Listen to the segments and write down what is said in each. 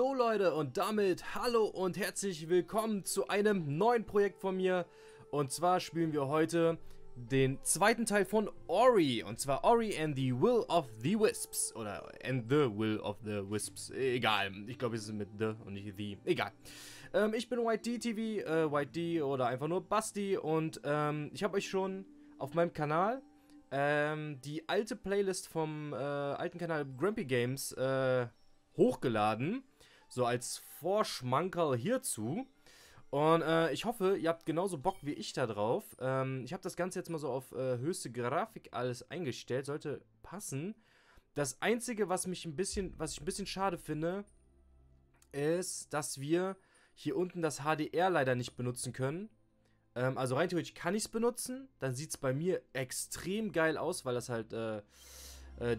So Leute, und damit hallo und herzlich willkommen zu einem neuen Projekt von mir. Und zwar spielen wir heute den zweiten Teil von Ori. Und zwar Ori and the Will of the Wisps. Oder and the Will of the Wisps. Egal. Ich glaube, es ist mit the und nicht the. Egal. Ich bin WhiteDTV, WhiteD oder einfach nur Basti. Und ich habe euch schon auf meinem Kanal die alte Playlist vom alten Kanal Grampy Games hochgeladen. So als Vorschmankerl hierzu. Und ich hoffe, ihr habt genauso Bock wie ich da drauf. Ich habe das Ganze jetzt mal so auf höchste Grafik alles eingestellt. Sollte passen. Das Einzige, was ich ein bisschen schade finde, ist, dass wir hier unten das HDR leider nicht benutzen können. Also rein theoretisch kann ich es benutzen. Dann sieht es bei mir extrem geil aus, weil das halt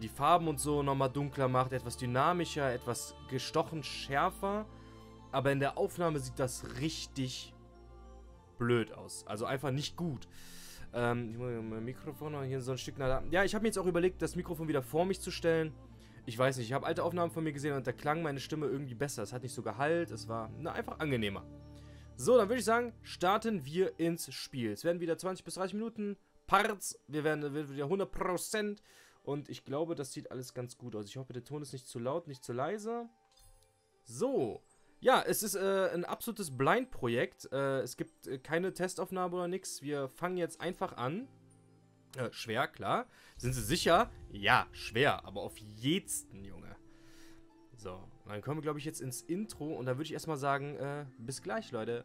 die Farben und so nochmal dunkler macht. Etwas dynamischer, etwas gestochen schärfer. Aber in der Aufnahme sieht das richtig blöd aus. Also einfach nicht gut. Ich muss mein Mikrofon noch hier so ein Stück nach. Ja, ich habe mir jetzt auch überlegt, das Mikrofon wieder vor mich zu stellen. Ich weiß nicht, ich habe alte Aufnahmen von mir gesehen und da klang meine Stimme irgendwie besser. Es hat nicht so Gehalt, es war einfach angenehmer. So, dann würde ich sagen, starten wir ins Spiel. Es werden wieder 20 bis 30 Minuten Parts. Wir werden wieder 100%. Und ich glaube, das sieht alles ganz gut aus. Ich hoffe, der Ton ist nicht zu laut, nicht zu leise. So. Ja, es ist ein absolutes Blind-Projekt. Es gibt keine Testaufnahme oder nichts. Wir fangen jetzt einfach an. Schwer, klar. Sind Sie sicher? Ja, schwer. Aber auf jeden, Junge. So, dann kommen wir, glaube ich, jetzt ins Intro. Und dann würde ich erstmal sagen, bis gleich, Leute.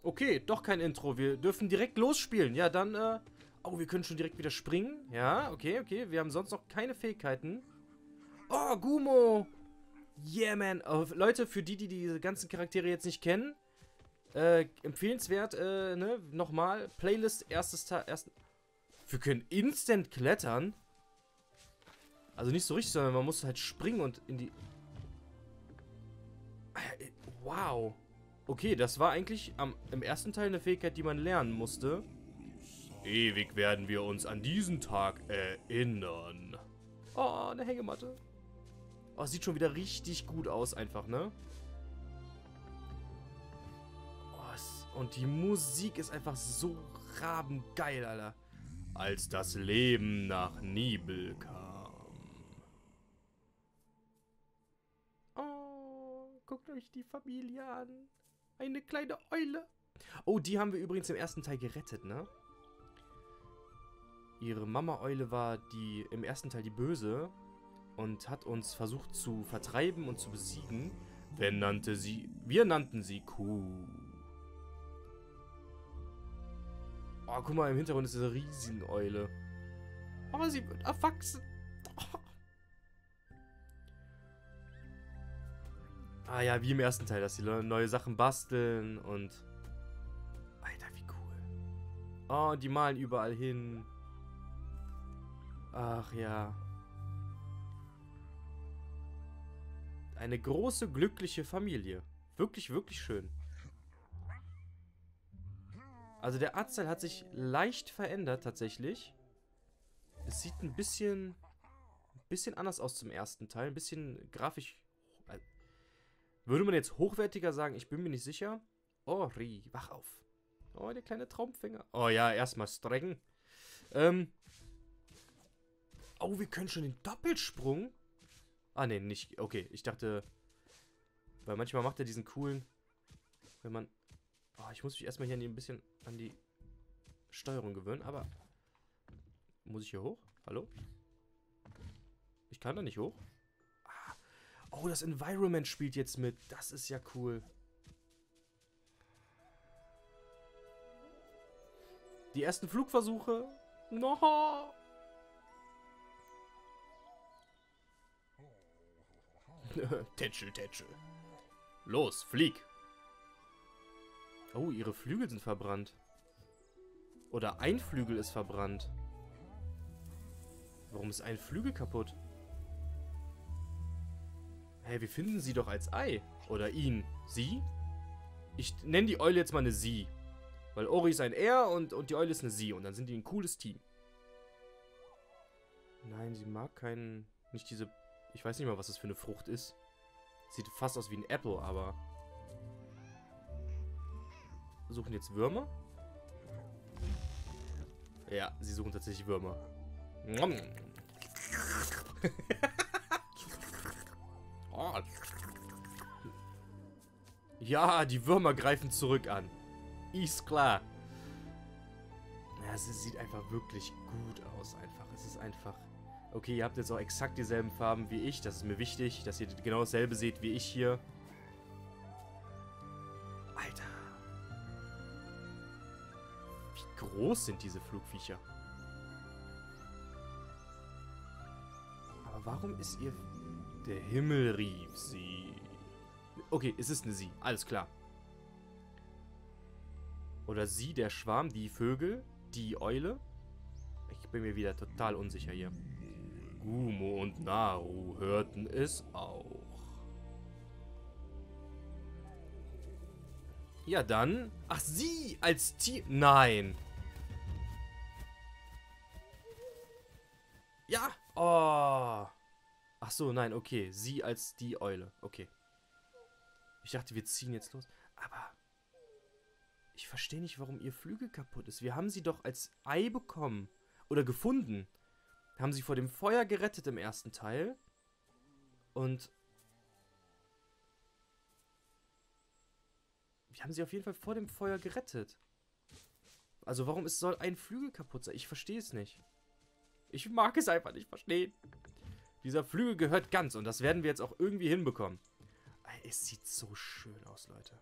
Okay, doch kein Intro. Wir dürfen direkt losspielen. Ja, dann, oh, wir können schon direkt wieder springen. Ja, okay, okay. Wir haben sonst noch keine Fähigkeiten. Oh, Gumo! Yeah, man. Oh, Leute, für die diese ganzen Charaktere jetzt nicht kennen, empfehlenswert, ne, nochmal. Playlist, erstes Teil, wir können instant klettern. Also nicht so richtig, sondern man muss halt springen und in die... Wow. Okay, das war eigentlich im ersten Teil eine Fähigkeit, die man lernen musste. Ewig werden wir uns an diesen Tag erinnern. Oh, eine Hängematte. Oh, sieht schon wieder richtig gut aus einfach, ne? Oh, und die Musik ist einfach so rabengeil, Alter. Als das Leben nach Nibel kam. Oh, guckt euch die Familie an. Eine kleine Eule. Oh, die haben wir übrigens im ersten Teil gerettet, ne? Ihre Mama-Eule war die im ersten Teil die Böse und hat uns versucht zu vertreiben und zu besiegen. Wir nannten sie Ku. Oh, guck mal, im Hintergrund ist diese Rieseneule. Oh, sie wird erwachsen. Oh. Ah ja, wie im ersten Teil, dass die neue Sachen basteln und... Alter, wie cool. Oh, und die malen überall hin. Ach ja. Eine große, glückliche Familie. Wirklich, wirklich schön. Also der Artstyle hat sich leicht verändert, tatsächlich. Es sieht ein bisschen anders aus zum ersten Teil. Ein bisschen grafisch... Würde man jetzt hochwertiger sagen, ich bin mir nicht sicher. Ori, wach auf. Oh, der kleine Traumfänger. Oh ja, erstmal strecken. Oh, wir können schon den Doppelsprung. Ah, ne, nicht. Okay, ich dachte... Weil manchmal macht er diesen coolen... Wenn man... Oh, ich muss mich erstmal hier ein bisschen an die Steuerung gewöhnen, aber... Muss ich hier hoch? Hallo? Ich kann da nicht hoch. Oh, das Environment spielt jetzt mit. Das ist ja cool. Die ersten Flugversuche. No. Tätschel, tätschel. Los, flieg. Oh, ihre Flügel sind verbrannt. Oder ein Flügel ist verbrannt. Warum ist ein Flügel kaputt? Hey, wir finden sie doch als Ei. Oder ihn. Sie? Ich nenne die Eule jetzt mal eine Sie. Weil Ori ist ein Er und die Eule ist eine Sie. Und dann sind die ein cooles Team. Nein, sie mag keinen... Nicht diese... Ich weiß nicht mal, was das für eine Frucht ist. Sieht fast aus wie ein Apple, aber... Suchen jetzt Würmer? Ja, sie suchen tatsächlich Würmer. Ja, die Würmer greifen zurück an. Ist klar. Ja, sie sieht einfach wirklich gut aus. Einfach. Es ist einfach... Okay, ihr habt jetzt auch exakt dieselben Farben wie ich. Das ist mir wichtig, dass ihr genau dasselbe seht wie ich hier. Alter. Wie groß sind diese Flugviecher? Aber warum ist ihr... Der Himmel rief sie. Okay, es ist eine Sie. Alles klar. Oder sie, der Schwarm, die Vögel, die Eule. Ich bin mir wieder total unsicher hier. Gumo und Naru hörten es auch. Ja, dann... Ach, sie als Tier... Nein. Ja. Oh. Ach so, nein, okay. Sie als die Eule. Okay. Ich dachte, wir ziehen jetzt los. Aber... Ich verstehe nicht, warum ihr Flügel kaputt ist. Wir haben sie doch als Ei bekommen. Oder gefunden. Haben sie vor dem Feuer gerettet im ersten Teil. Und... Wir haben sie auf jeden Fall vor dem Feuer gerettet. Also warum soll ein Flügel kaputt sein? Ich verstehe es nicht. Ich mag es einfach nicht verstehen. Dieser Flügel gehört ganz. Und das werden wir jetzt auch irgendwie hinbekommen. Es sieht so schön aus, Leute.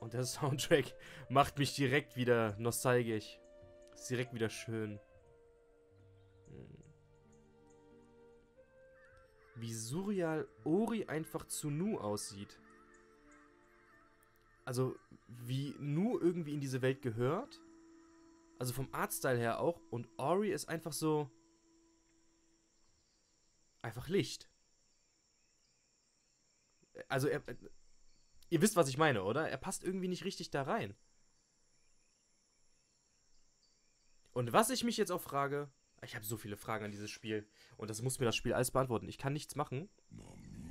Und der Soundtrack macht mich direkt wieder nostalgisch. Ist direkt wieder schön. Wie surreal Ori einfach zu Nu aussieht. Also, wie Nu irgendwie in diese Welt gehört. Also vom Artstyle her auch. Und Ori ist einfach so... Einfach Licht. Also, ihr wisst, was ich meine, oder? Er passt irgendwie nicht richtig da rein. Und was ich mich jetzt auch frage... Ich habe so viele Fragen an dieses Spiel. Und das muss mir das Spiel alles beantworten. Ich kann nichts machen.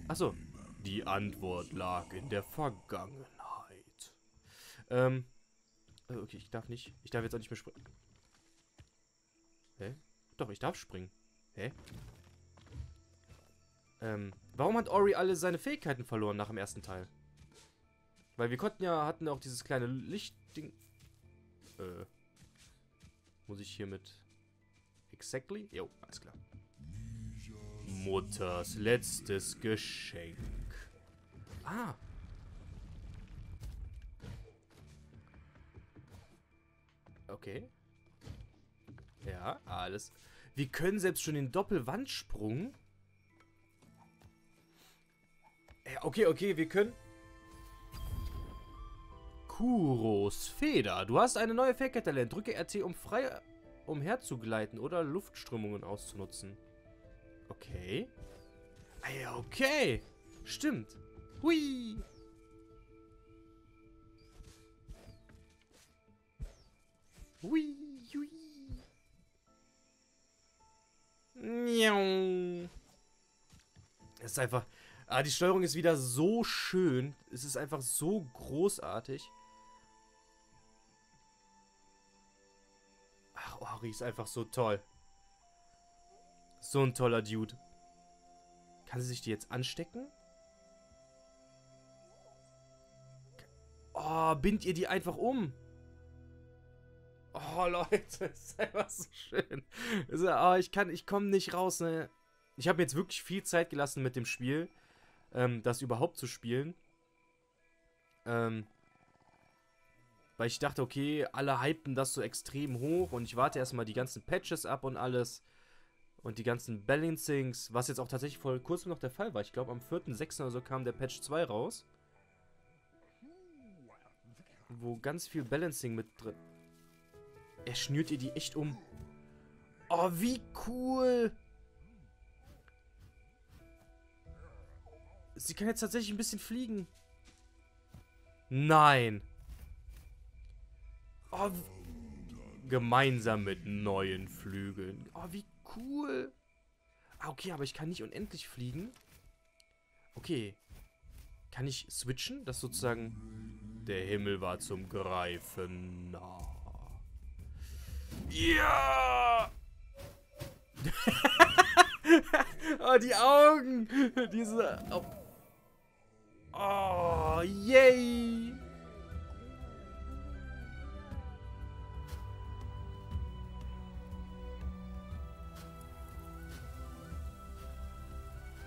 Achso. Die Antwort lag in der Vergangenheit. Okay, ich darf nicht... Ich darf jetzt auch nicht mehr springen. Hä? Doch, ich darf springen. Hä? Warum hat Ori alle seine Fähigkeiten verloren nach dem ersten Teil? Weil wir hatten auch dieses kleine Lichtding. Muss ich hier mit... Exactly? Jo, alles klar. Mutters letztes Geschenk. Ah. Okay. Ja, alles. Wir können selbst schon den Doppelwandsprung. Okay, wir können... Kuros Feder. Du hast eine neue Fähigkeit erlernt. Drücke RT, um frei umherzugleiten oder Luftströmungen auszunutzen. Okay. Okay. Stimmt. Hui. Hui. Hui. Miau. Das ist einfach... Ah, die Steuerung ist wieder so schön. Es ist einfach so großartig. Ach, Ori ist einfach so toll. So ein toller Dude. Kann sie sich die jetzt anstecken? Oh, bindet ihr die einfach um? Oh, Leute, das ist einfach so schön. Oh, ich komme nicht raus, ne? Ich habe mir jetzt wirklich viel Zeit gelassen mit dem Spiel. Das überhaupt zu spielen. Weil ich dachte, okay, alle hypen das so extrem hoch und ich warte erstmal die ganzen Patches ab und alles. Und die ganzen Balancings, was jetzt auch tatsächlich vor kurzem noch der Fall war. Ich glaube, am 4.6. oder so kam der Patch 2 raus. Wo ganz viel Balancing mit drin. Er schnürt ihr die echt um. Oh, wie cool! Sie kann jetzt tatsächlich ein bisschen fliegen. Nein. Oh, gemeinsam mit neuen Flügeln. Oh, wie cool. Ah, okay, aber ich kann nicht unendlich fliegen. Okay. Kann ich switchen? Das sozusagen... Der Himmel war zum Greifen nah. Ja! Oh, die Augen! Diese... Oh, oh yay!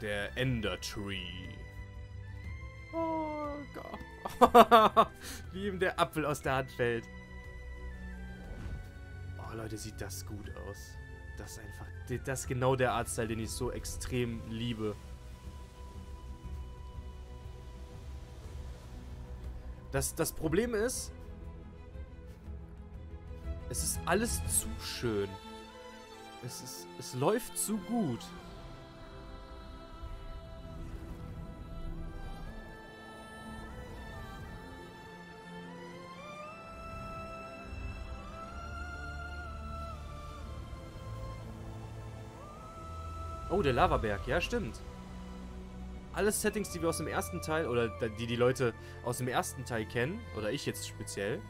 Der Ender Tree. Oh Gott. Wie ihm der Apfel aus der Hand fällt. Oh Leute, sieht das gut aus. Das ist einfach, das ist genau der Artstyle, den ich so extrem liebe. Das Problem ist, es ist alles zu schön. Es läuft zu gut. Oh, der Lavaberg. Ja, stimmt. Alles Settings, die wir aus dem ersten Teil, oder die Leute aus dem ersten Teil kennen, oder ich jetzt speziell.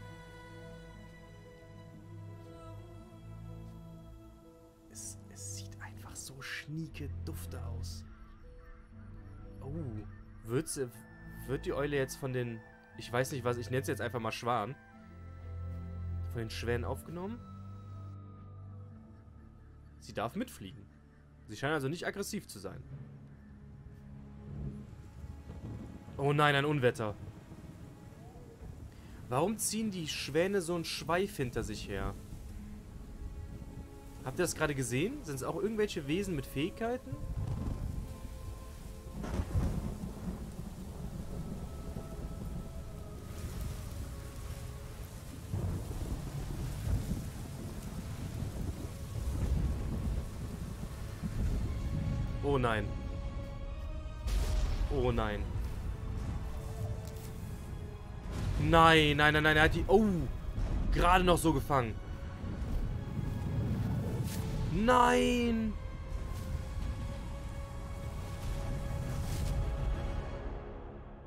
Es sieht einfach so schnieke dufte aus. Oh, wird die Eule jetzt von den, ich weiß nicht was, ich nenne es jetzt einfach mal Schwan, von den Schwänen aufgenommen? Sie darf mitfliegen. Sie scheinen also nicht aggressiv zu sein. Oh nein, ein Unwetter. Warum ziehen die Schwäne so einen Schweif hinter sich her? Habt ihr das gerade gesehen? Sind es auch irgendwelche Wesen mit Fähigkeiten? Oh nein. Oh nein. Nein, nein, nein, nein, er hat die... Oh, gerade noch so gefangen. Nein.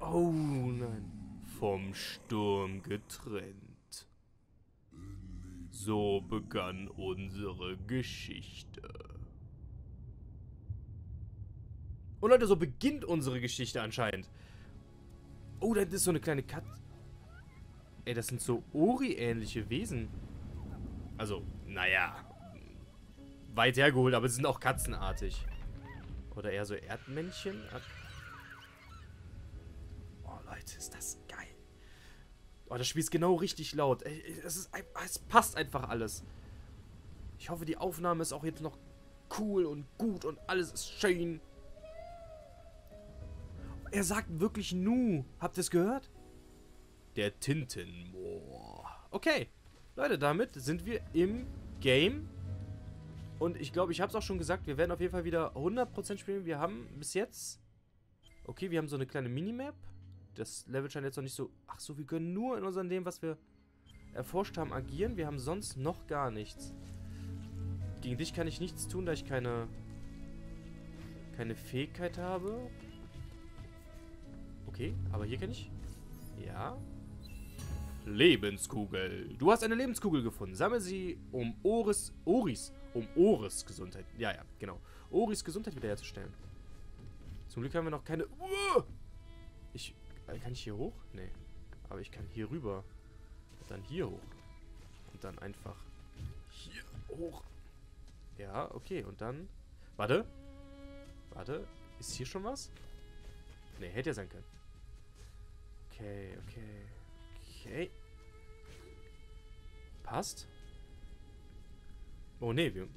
Oh nein. Vom Sturm getrennt. So begann unsere Geschichte. Und Leute, so beginnt unsere Geschichte anscheinend. Oh, da ist so eine kleine Katze. Ey, das sind so Ori-ähnliche Wesen. Also, naja. Weit hergeholt, aber sie sind auch katzenartig. Oder eher so Erdmännchen. Oh, Leute, ist das geil. Oh, das Spiel ist genau richtig laut. Es passt einfach alles. Ich hoffe, die Aufnahme ist auch jetzt noch cool und gut und alles ist schön. Er sagt wirklich Nu. Habt ihr es gehört? Der Tintenmoor. Okay. Leute, damit sind wir im Game. Und ich glaube, ich habe es auch schon gesagt, wir werden auf jeden Fall wieder 100% spielen. Wir haben bis jetzt... Okay, wir haben so eine kleine Minimap. Das Level scheint jetzt noch nicht so... Ach so, wir können nur in unserem Leben, was wir erforscht haben, agieren. Wir haben sonst noch gar nichts. Gegen dich kann ich nichts tun, da ich keine Fähigkeit habe. Okay, aber hier kann ich... Ja. Lebenskugel. Du hast eine Lebenskugel gefunden. Sammle sie, um Oris Gesundheit... Ja, ja, genau. Oris Gesundheit wiederherzustellen. Zum Glück haben wir noch keine... Kann ich hier hoch? Nee. Aber ich kann hier rüber. Und dann hier hoch. Und dann einfach... Hier hoch. Ja, okay. Und dann... Warte. Warte. Ist hier schon was? Nee, hätte ja sein können. Okay, okay, okay. Passt. Oh, nee, wir...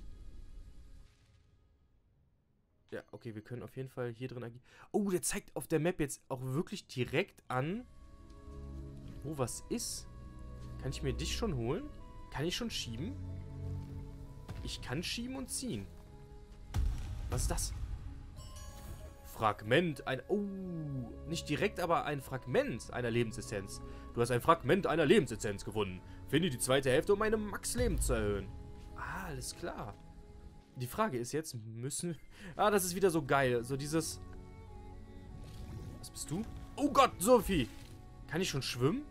Ja, okay, wir können auf jeden Fall hier drin agieren. Oh, der zeigt auf der Map jetzt auch wirklich direkt an, wo was ist. Kann ich mir dich schon holen? Kann ich schon schieben? Ich kann schieben und ziehen. Was ist das? Fragment ein... Oh, nicht direkt, aber ein Fragment einer Lebensessenz. Du hast ein Fragment einer Lebensessenz gewonnen. Finde die zweite Hälfte, um meine Max-Leben zu erhöhen. Ah, alles klar. Die Frage ist jetzt, müssen... Ah, das ist wieder so geil. So dieses... Was bist du? Oh Gott, Sophie! Kann ich schon schwimmen?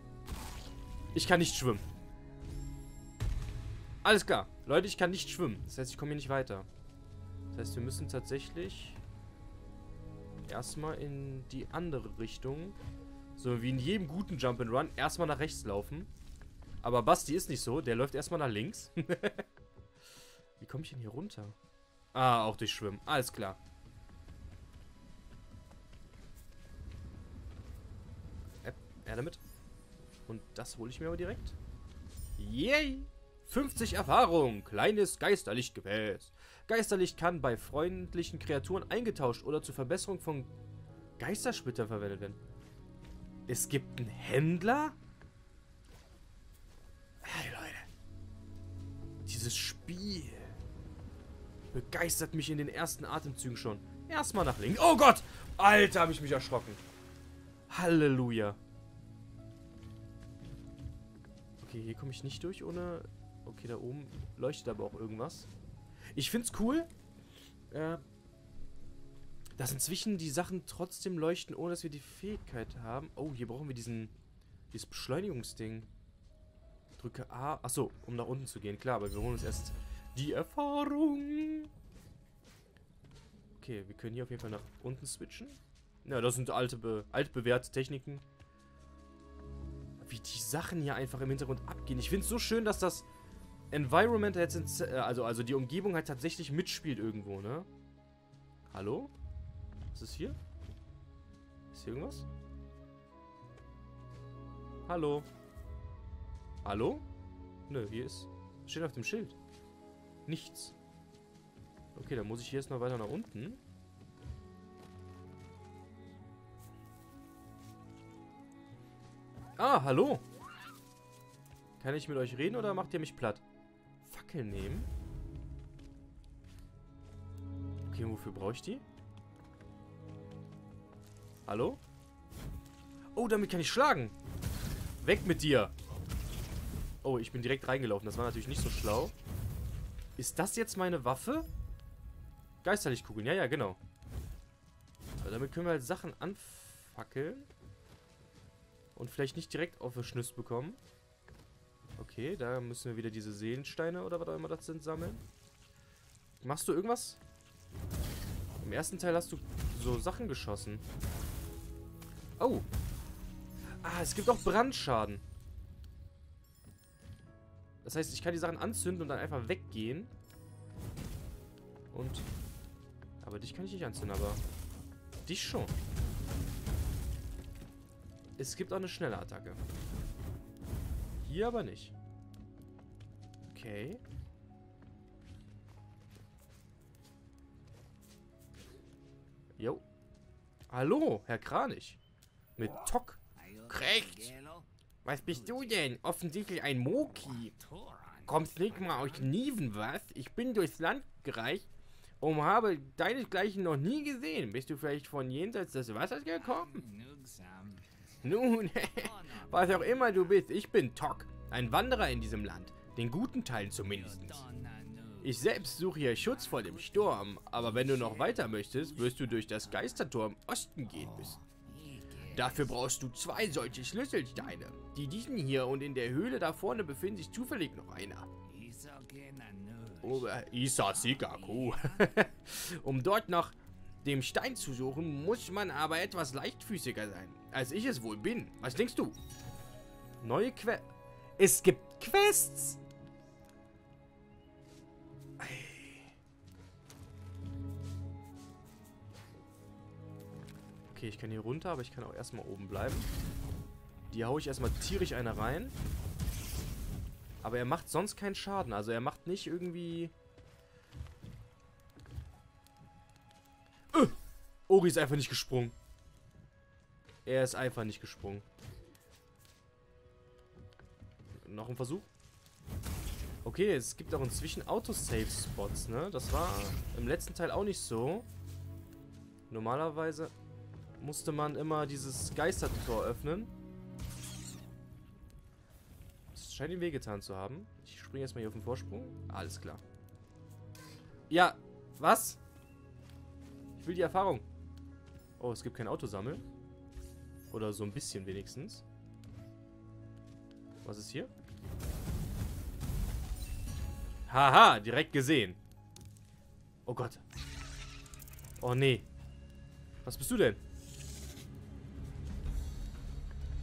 Ich kann nicht schwimmen. Alles klar. Leute, ich kann nicht schwimmen. Das heißt, ich komme hier nicht weiter. Das heißt, wir müssen tatsächlich... erstmal in die andere Richtung. So wie in jedem guten Jump'n'Run. Erstmal nach rechts laufen. Aber Basti ist nicht so. Der läuft erstmal nach links. Wie komme ich denn hier runter? Ah, auch durch Schwimmen. Alles klar. Er damit. Und das hole ich mir aber direkt. Yay! 50 Erfahrung. Kleines Geisterlichtgefäß. Geisterlicht kann bei freundlichen Kreaturen eingetauscht oder zur Verbesserung von Geistersplittern verwendet werden. Es gibt einen Händler? Hey Leute. Dieses Spiel begeistert mich in den ersten Atemzügen schon. Erstmal nach links. Oh Gott! Alter, habe ich mich erschrocken. Halleluja. Okay, hier komme ich nicht durch ohne... Okay, da oben leuchtet aber auch irgendwas. Ich find's cool, dass inzwischen die Sachen trotzdem leuchten, ohne dass wir die Fähigkeit haben. Oh, hier brauchen wir dieses Beschleunigungsding. Drücke A. Achso, um nach unten zu gehen. Klar, aber wir holen uns erst die Erfahrung. Okay, wir können hier auf jeden Fall nach unten switchen. Na, ja, das sind altbewährte Techniken. Wie die Sachen hier einfach im Hintergrund abgehen. Ich find's so schön, dass das Environment jetzt, also die Umgebung halt tatsächlich mitspielt irgendwo, ne? Hallo? Was ist hier? Ist hier irgendwas? Hallo? Hallo? Nö, hier ist... Steht auf dem Schild. Nichts. Okay, dann muss ich hier jetzt noch weiter nach unten. Ah, hallo. Kann ich mit euch reden oder macht ihr mich platt? Fackel nehmen. Okay, wofür brauche ich die? Hallo? Oh, damit kann ich schlagen. Weg mit dir. Oh, ich bin direkt reingelaufen. Das war natürlich nicht so schlau. Ist das jetzt meine Waffe? Geisterlichtkugeln. Ja, ja, genau. Aber damit können wir halt Sachen anfackeln. Und vielleicht nicht direkt auf den Schnüss bekommen. Okay, da müssen wir wieder diese Seelensteine oder was auch immer das sind sammeln. Machst du irgendwas? Im ersten Teil hast du so Sachen geschossen. Oh. Ah, es gibt auch Brandschaden. Das heißt, ich kann die Sachen anzünden und dann einfach weggehen. Und... Aber dich kann ich nicht anzünden, aber... Dich schon. Es gibt auch eine schnelle Attacke. Hier aber nicht. Okay. Jo. Hallo, Herr Kranich. Mit Tok. Krecht. Was bist du denn? Offensichtlich ein Moki. Kommst nicht mal aus Niven, was? Ich bin durchs Land gereist und habe deinesgleichen noch nie gesehen. Bist du vielleicht von jenseits des Wassers gekommen? Nun, was auch immer du bist, ich bin Tok, ein Wanderer in diesem Land, den guten Teilen zumindest. Ich selbst suche hier Schutz vor dem Sturm, aber wenn du noch weiter möchtest, wirst du durch das Geistertor im Osten gehen müssen. Dafür brauchst du zwei solche Schlüsselsteine, die diesen hier und in der Höhle da vorne befindet sich zufällig noch einer. Um dort nach dem Stein zu suchen, muss man aber etwas leichtfüßiger sein, als ich es wohl bin. Was denkst du? Neue Quest. Es gibt Quests! Okay, ich kann hier runter, aber ich kann auch erstmal oben bleiben. Die haue ich erstmal tierisch einer rein. Aber er macht sonst keinen Schaden. Also er macht nicht irgendwie... Ori ist einfach nicht gesprungen. Er ist einfach nicht gesprungen. Noch ein Versuch. Okay, es gibt auch inzwischen Autosave-Spots, ne? Das war im letzten Teil auch nicht so. Normalerweise musste man immer dieses Geistertor öffnen. Das scheint ihm wehgetan zu haben. Ich springe erstmal hier auf den Vorsprung. Alles klar. Ja, was? Ich will die Erfahrung. Oh, es gibt kein Autosammeln. Oder so ein bisschen wenigstens. Was ist hier? Haha, direkt gesehen. Oh Gott. Oh nee. Was bist du denn?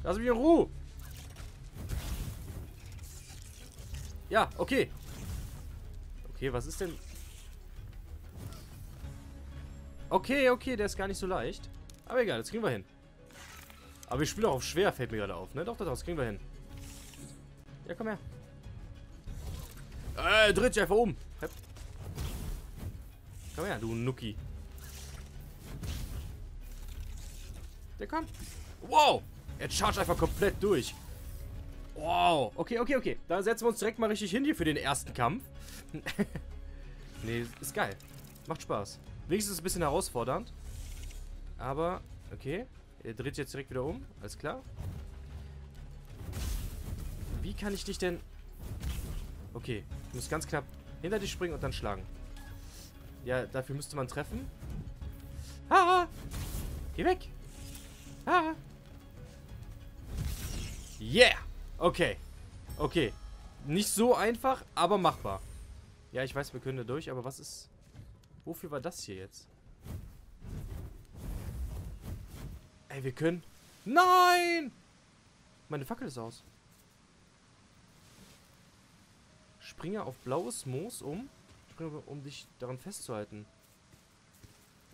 Lass mich in Ruhe. Ja, okay. Okay, was ist denn? Okay, der ist gar nicht so leicht. Aber egal, das kriegen wir hin. Aber ich spiele auch auf schwer, fällt mir gerade auf, ne? Doch, das kriegen wir hin. Ja, komm her. Dreht sich einfach um. Hepp. Komm her, du Nuki. Der kommt. Wow. Er chargt einfach komplett durch. Wow. Okay. Da setzen wir uns direkt mal richtig hin hier für den ersten Kampf. Nee, ist geil. Macht Spaß. Wenigstens ist es ein bisschen herausfordernd. Aber, okay. Er dreht jetzt direkt wieder um. Alles klar. Wie kann ich dich denn... Okay, ich muss ganz knapp hinter dich springen und dann schlagen. Ja, dafür müsste man treffen. Ah! Geh weg! Ah! Yeah! Okay. Nicht so einfach, aber machbar. Ja, ich weiß, wir können da durch, aber was ist... Wofür war das hier jetzt? Ey, wir können... Nein! Meine Fackel ist aus. Springe auf blaues Moos um. Springe, um dich daran festzuhalten.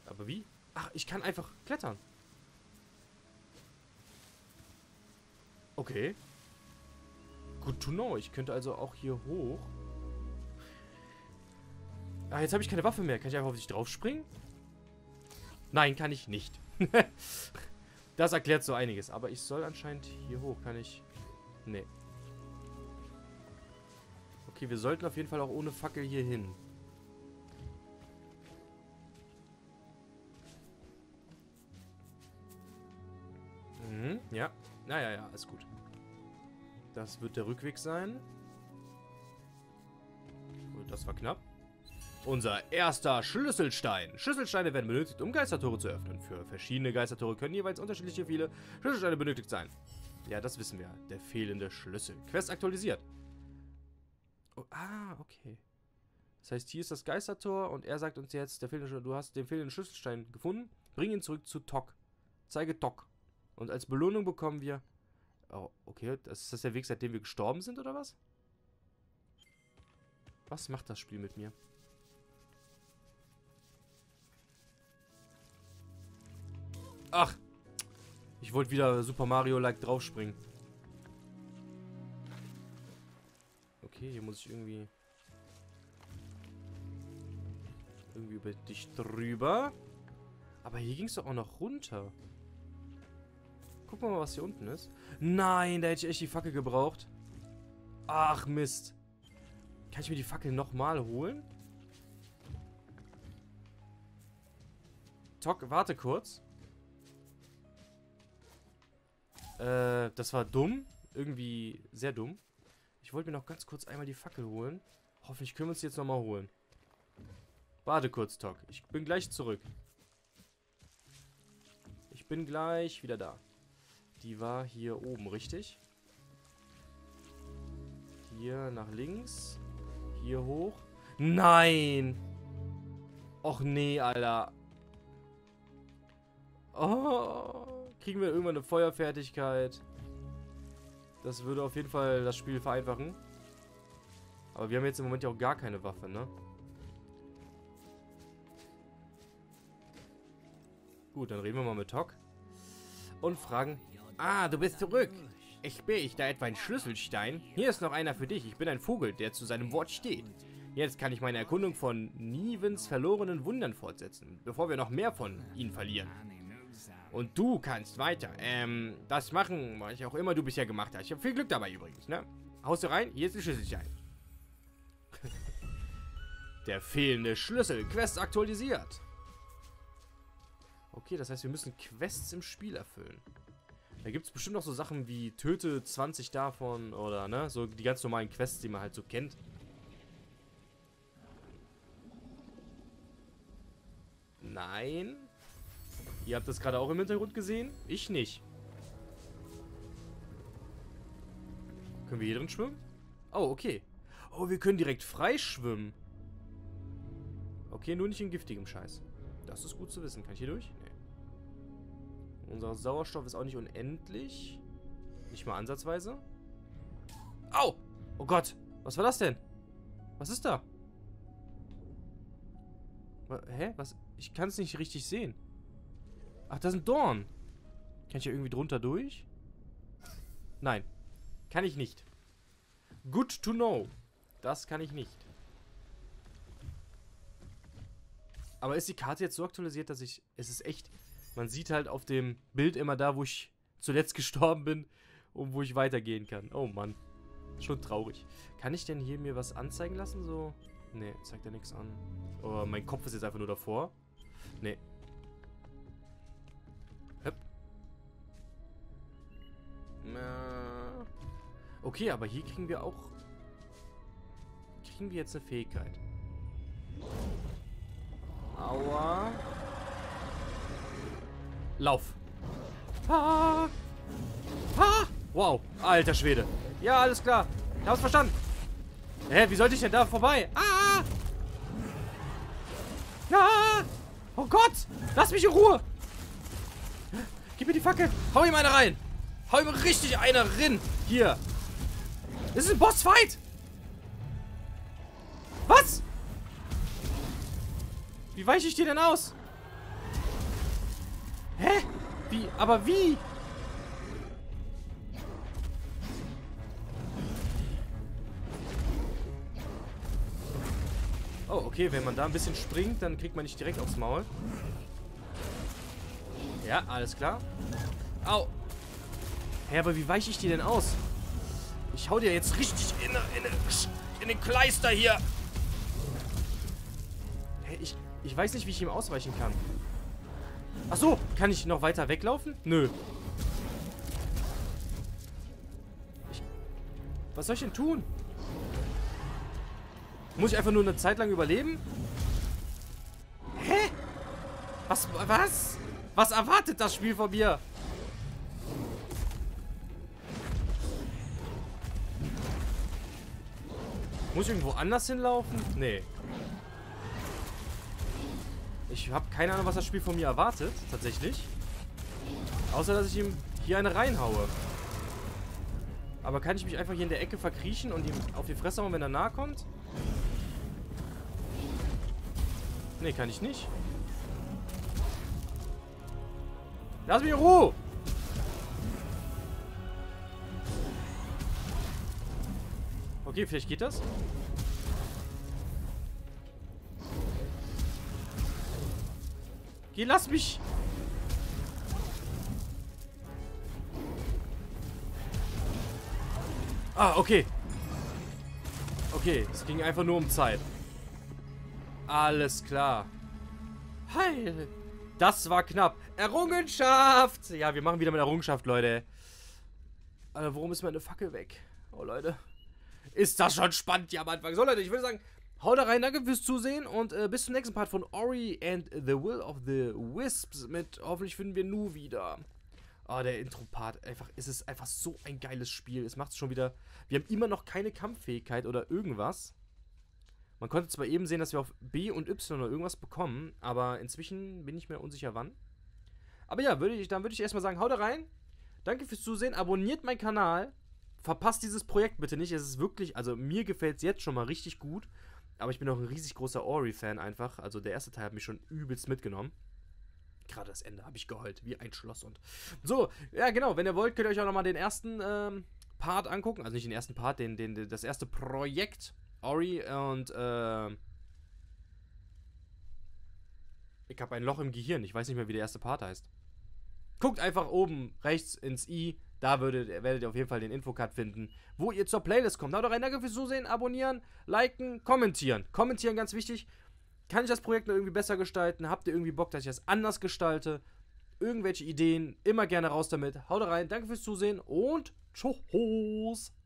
Aber wie? Ach, ich kann einfach klettern. Okay. Good to know. Ich könnte also auch hier hoch. Ah, jetzt habe ich keine Waffe mehr. Kann ich einfach auf dich drauf springen? Nein, kann ich nicht. Das erklärt so einiges. Aber ich soll anscheinend hier hoch. Kann ich... Nee. Okay, wir sollten auf jeden Fall auch ohne Fackel hier hin. Mhm, ja. Ja, ist gut. Das wird der Rückweg sein. Gut, das war knapp. Unser erster Schlüsselstein. Schlüsselsteine werden benötigt, um Geistertore zu öffnen. Für verschiedene Geistertore können jeweils unterschiedliche viele Schlüsselsteine benötigt sein. Ja, das wissen wir. Der fehlende Schlüssel. Quest aktualisiert. Oh, okay. Das heißt, hier ist das Geistertor und er sagt uns jetzt, der fehlende, du hast den fehlenden Schlüsselstein gefunden. Bring ihn zurück zu Tok. Zeige Tok. Und als Belohnung bekommen wir... Oh, okay. Ist das der Weg, seitdem wir gestorben sind, oder was? Was macht das Spiel mit mir? Ach, ich wollte wieder Super Mario-like draufspringen. Okay, hier muss ich irgendwie über dich drüber. Aber hier ging es doch auch noch runter. Gucken wir mal, was hier unten ist. Nein, da hätte ich echt die Fackel gebraucht. Ach, Mist. Kann ich mir die Fackel nochmal holen? Tok, warte kurz. Das war dumm. Irgendwie sehr dumm. Ich wollte mir noch ganz kurz einmal die Fackel holen. Hoffentlich können wir uns die jetzt nochmal holen. Warte kurz, Tok. Ich bin gleich zurück. Ich bin gleich wieder da. Die war hier oben, richtig? Hier nach links. Hier hoch. Nein! Och nee, Alter. Oh... Kriegen wir irgendwann eine Feuerfertigkeit. Das würde auf jeden Fall das Spiel vereinfachen. Aber wir haben jetzt im Moment ja auch gar keine Waffe, ne? Gut, dann reden wir mal mit Tok. Und fragen... Ah, du bist zurück. Ich da etwa ein Schlüsselstein? Hier ist noch einer für dich. Ich bin ein Vogel, der zu seinem Wort steht. Jetzt kann ich meine Erkundung von Nivens verlorenen Wundern fortsetzen, bevor wir noch mehr von ihnen verlieren. Und du kannst weiter. Das machen, was auch immer du bisher gemacht hast. Ich habe viel Glück dabei übrigens, ne? Haust du rein? Hier ist ein Schlüsselstein. Der fehlende Schlüssel. Quest aktualisiert. Okay, das heißt, wir müssen Quests im Spiel erfüllen. Da gibt es bestimmt auch so Sachen wie töte 20 davon oder, ne? So die ganz normalen Quests, die man halt so kennt. Nein. Ihr habt das gerade auch im Hintergrund gesehen? Ich nicht. Können wir hier drin schwimmen? Oh, okay. Oh, wir können direkt frei schwimmen. Okay, nur nicht in giftigem Scheiß. Das ist gut zu wissen. Kann ich hier durch? Nee. Unser Sauerstoff ist auch nicht unendlich. Nicht mal ansatzweise. Au! Oh Gott! Was war das denn? Was ist da? Hä? Was? Ich kann es nicht richtig sehen. Ach, da sind Dornen. Kann ich ja irgendwie drunter durch? Nein. Kann ich nicht. Good to know. Das kann ich nicht. Aber ist die Karte jetzt so aktualisiert, dass ich... Es ist echt... Man sieht halt auf dem Bild immer da, wo ich zuletzt gestorben bin und wo ich weitergehen kann. Oh Mann. Schon traurig. Kann ich denn hier mir was anzeigen lassen? So... Nee, zeigt ja nichts an. Oh, mein Kopf ist jetzt einfach nur davor. Nee. Höpp. Okay, aber hier kriegen wir auch... Kriegen wir jetzt eine Fähigkeit. Aua. Lauf. Ha. Ha. Wow, alter Schwede. Ja, alles klar. Ich hab's verstanden. Hä, wie sollte ich denn da vorbei? Ah! Ah! Oh Gott! Lass mich in Ruhe! Gib mir die Fackel! Hau ihm eine rein! Hau ihm richtig eine rein! Hier! Das ist ein Bossfight! Was? Wie weiche ich dir denn aus? Hä? Wie? Aber wie? Oh, okay, wenn man da ein bisschen springt, dann kriegt man nicht direkt aufs Maul. Ja, alles klar. Au. Hä, aber wie weiche ich die denn aus? Ich hau dir jetzt richtig in den Kleister hier. Hä, ich weiß nicht, wie ich ihm ausweichen kann. Ach so, kann ich noch weiter weglaufen? Nö. Was soll ich denn tun? Muss ich einfach nur eine Zeit lang überleben? Hä? Was? Was erwartet das Spiel von mir? Muss ich irgendwo anders hinlaufen? Nee. Ich habe keine Ahnung, was das Spiel von mir erwartet, tatsächlich. Außer, dass ich ihm hier eine reinhaue. Aber kann ich mich einfach hier in der Ecke verkriechen und ihm auf die Fresse hauen, wenn er nahe kommt? Nee, kann ich nicht. Lass mich in Ruhe! Okay, vielleicht geht das. Geh, lass mich! Ah, okay. Okay, es ging einfach nur um Zeit. Alles klar. Heil. Das war knapp. Errungenschaft. Ja, wir machen wieder mit Errungenschaft, Leute. Alter, warum ist meine Fackel weg? Oh, Leute. Ist das schon spannend hier am Anfang. So, Leute, ich würde sagen, haut da rein. Danke fürs Zusehen und bis zum nächsten Part von Ori and the Will of the Wisps mit hoffentlich finden wir Nu wieder. Oh, der Intro-Part. Es ist einfach so ein geiles Spiel. Es macht es schon wieder... Wir haben immer noch keine Kampffähigkeit oder irgendwas. Man konnte zwar eben sehen, dass wir auf B und Y oder irgendwas bekommen, aber inzwischen bin ich mir unsicher, wann. Aber ja, dann würde ich erstmal sagen, haut rein. Danke fürs Zusehen, abonniert meinen Kanal. Verpasst dieses Projekt bitte nicht. Es ist wirklich, also mir gefällt es jetzt schon mal richtig gut. Aber ich bin auch ein riesig großer Ori-Fan einfach. Also der erste Teil hat mich schon übelst mitgenommen. Gerade das Ende habe ich geheult, wie ein Schloss und... So, ja genau, wenn ihr wollt, könnt ihr euch auch nochmal den ersten Part angucken. Also nicht den ersten Part, das erste Projekt. Ori und, ich habe ein Loch im Gehirn. Ich weiß nicht mehr, wie der erste Part heißt. Guckt einfach oben rechts ins i. Da werdet ihr auf jeden Fall den Infocard finden, wo ihr zur Playlist kommt. Haut rein, danke fürs Zusehen, abonnieren, liken, kommentieren. Kommentieren, ganz wichtig. Kann ich das Projekt noch irgendwie besser gestalten? Habt ihr irgendwie Bock, dass ich das anders gestalte? Irgendwelche Ideen, immer gerne raus damit. Haut rein, danke fürs Zusehen und tschüss.